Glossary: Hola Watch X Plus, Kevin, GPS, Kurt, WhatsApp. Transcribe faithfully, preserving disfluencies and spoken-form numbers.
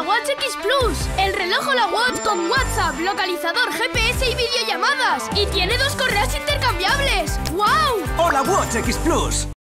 Hola Watch X Plus, el reloj Hola Watch con WhatsApp, localizador, G P S y videollamadas. Y tiene dos correas intercambiables. ¡Wow! Hola Watch X Plus.